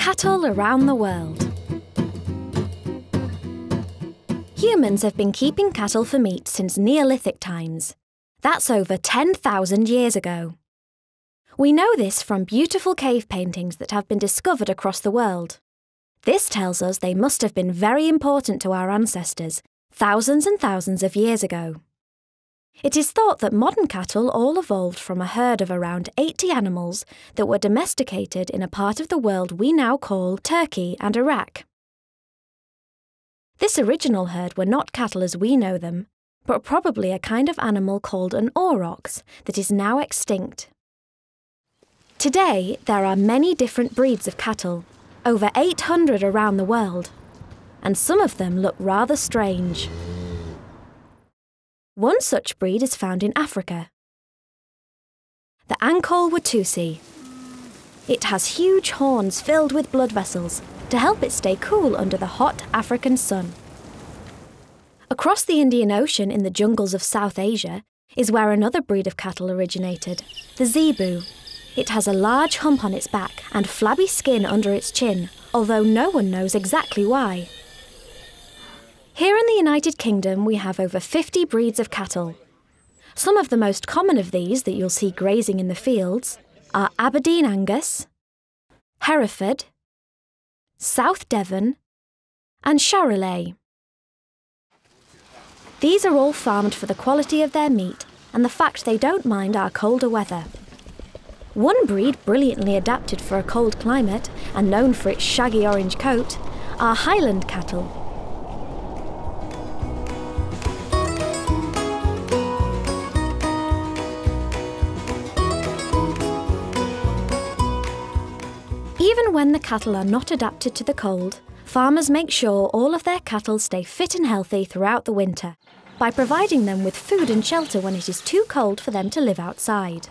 Cattle around the world. Humans have been keeping cattle for meat since Neolithic times. That's over 10,000 years ago. We know this from beautiful cave paintings that have been discovered across the world. This tells us they must have been very important to our ancestors, thousands and thousands of years ago. It is thought that modern cattle all evolved from a herd of around 80 animals that were domesticated in a part of the world we now call Turkey and Iraq. This original herd were not cattle as we know them, but probably a kind of animal called an aurochs that is now extinct. Today, there are many different breeds of cattle, over 800 around the world, and some of them look rather strange. One such breed is found in Africa, the Ankole-Watusi. It has huge horns filled with blood vessels to help it stay cool under the hot African sun. Across the Indian Ocean in the jungles of South Asia is where another breed of cattle originated, the Zebu. It has a large hump on its back and flabby skin under its chin, although no one knows exactly why. Here in the United Kingdom we have over 50 breeds of cattle. Some of the most common of these that you'll see grazing in the fields are Aberdeen Angus, Hereford, South Devon and Charolais. These are all farmed for the quality of their meat and the fact they don't mind our colder weather. One breed brilliantly adapted for a cold climate and known for its shaggy orange coat are Highland cattle. Even when the cattle are not adapted to the cold, farmers make sure all of their cattle stay fit and healthy throughout the winter by providing them with food and shelter when it is too cold for them to live outside.